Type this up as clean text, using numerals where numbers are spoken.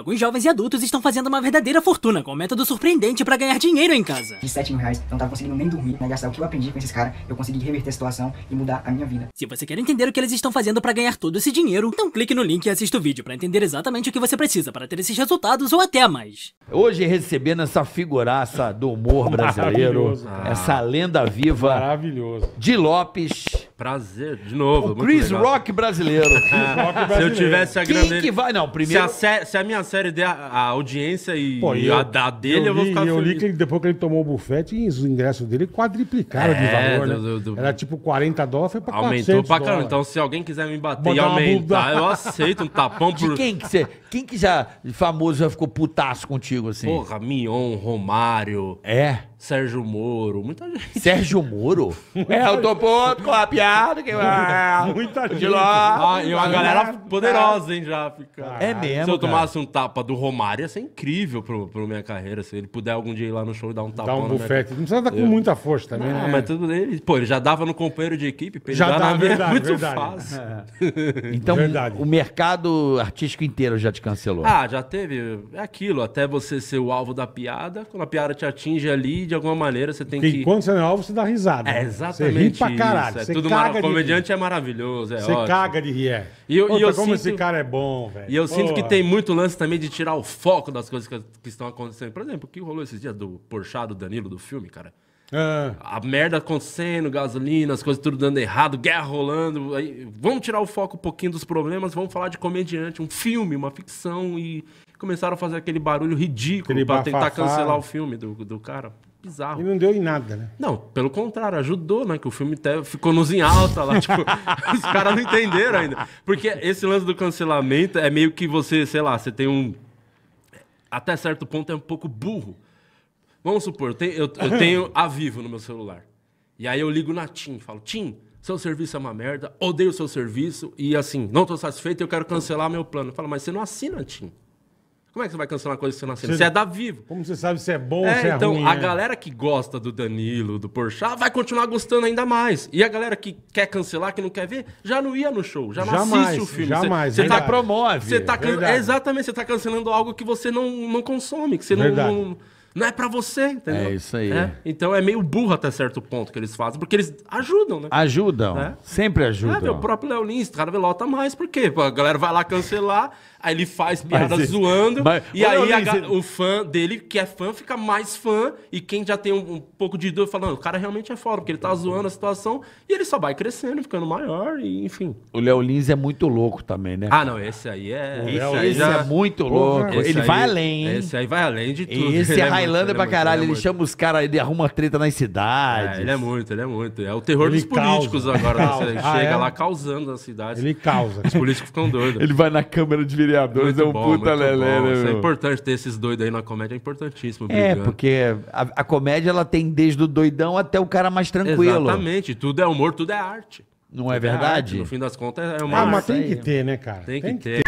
alguns jovens e adultos estão fazendo uma verdadeira fortuna com um método surpreendente para ganhar dinheiro em casa. De 7 mil reais, eu não tava conseguindo nem dormir, né? Gastar o que eu aprendi com esses caras, eu consegui reverter a situação e mudar a minha vida. Se você quer entender o que eles estão fazendo para ganhar todo esse dinheiro, então clique no link e assista o vídeo para entender exatamente o que você precisa para ter esses resultados ou até mais. Hoje recebendo essa figuraça do humor brasileiro, essa lenda viva, maravilhoso, Dihh Lopes. Prazer, de novo. O Chris Rock brasileiro. Se eu tivesse a grande... Quem que vai? Não, primeiro... Se a minha série der a audiência e, pô, a dele, eu vou ficar feliz. Eu li que ele, depois que ele tomou o bufete, os ingressos dele quadriplicaram de valor, né? Era tipo 40 dólares, foi pra aumentou pra caramba. Então, se alguém quiser me bater e aumentar, eu aceito um tapão por... De quem que você... Quem que já famoso já ficou putaço contigo, assim? Porra, Mion, Romário... É... Sérgio Moro, muita gente. Sérgio Moro? É, eu tô ponto com a piada. Que... muita gente. Ah, e uma galera poderosa, hein, já fica. É mesmo. Se eu tomasse um tapa do Romário, ia ser incrível pra minha carreira. Se ele puder algum dia ir lá no show e dar um tapa. Dá um bufete. Não precisa estar com muita força também, né? Mas tudo ele. Pô, ele já dava no companheiro de equipe. Pra ele já dava, verdade. Muito fácil. É. Então, verdade. O mercado artístico inteiro já te cancelou. Ah, já teve. É aquilo. Até você ser o alvo da piada. Quando a piada te atinge ali, de alguma maneira você tem que... Enquanto você não é alvo, você dá risada. É exatamente. Você ri pra caralho. Isso. É tudo maravilhoso. Comediante é maravilhoso. É você ótimo. Caga de rir. E eu como sinto... esse cara é bom, velho. E eu sinto que tem muito lance também de tirar o foco das coisas que estão acontecendo. Por exemplo, o que rolou esses dias do Porchat, do Danilo, do filme, cara? A merda acontecendo, gasolina, as coisas tudo dando errado, guerra rolando. Aí, vamos tirar o foco um pouquinho dos problemas, vamos falar de comediante, um filme, uma ficção. E começaram a fazer aquele barulho ridículo aquele pra tentar cancelar o filme do cara. Bizarro. E não deu em nada, né? Não, pelo contrário, ajudou, né? Que o filme ficou nos em alta lá, tipo, os caras não entenderam ainda. Porque esse lance do cancelamento é meio que você, sei lá, você tem um... Até certo ponto é um pouco burro. Vamos supor, eu tenho a Vivo no meu celular. E aí eu ligo na TIM, falo, TIM, seu serviço é uma merda, odeio o seu serviço e assim, não tô satisfeito, eu quero cancelar meu plano. Eu falo, mas você não assina, TIM. Como é que você vai cancelar uma coisa que você não assina? Você é da Vivo. Como você sabe se é bom ou se é ruim? Então, a galera que gosta do Danilo, do Porchat, vai continuar gostando ainda mais. E a galera que quer cancelar, que não quer ver, já não ia no show, já não assiste o filme. Jamais, você tá promove. Você tá exatamente, você tá cancelando algo que você não consome, que você não é pra você, entendeu? É isso aí. É. Então é meio burro até certo ponto que eles fazem, porque eles ajudam, né? Ajudam, sempre ajudam. É, meu próprio Léo Lins, o cara velota mais, por quê? A galera vai lá cancelar, aí ele faz piada zoando, e aí o fã dele, que é fã, fica mais fã, e quem já tem um pouco de dor, fala, não, o cara realmente é foda, porque ele tá zoando a situação, e ele só vai crescendo, ficando maior, e enfim. O Léo Lins é muito louco também, né? Ah, não, esse aí é... Esse é muito louco, ele vai além, hein? Esse aí vai além de tudo. Esse é Tailândia pra caralho, ele chama os caras, ele arruma treta nas cidades. É, ele é muito. É o terror dos políticos agora. Ele chega lá causando nas cidades. Ele causa. Os políticos ficam doidos. Ele vai na Câmara de Vereadores, é um puta lelé, né? Isso é importante, ter esses doidos aí na comédia, é importantíssimo. É, porque a comédia, ela tem desde o doidão até o cara mais tranquilo. Exatamente, tudo é humor, tudo é arte. Não é verdade? No fim das contas, é uma arte. Ah, mas tem que ter, né, cara? Tem que ter.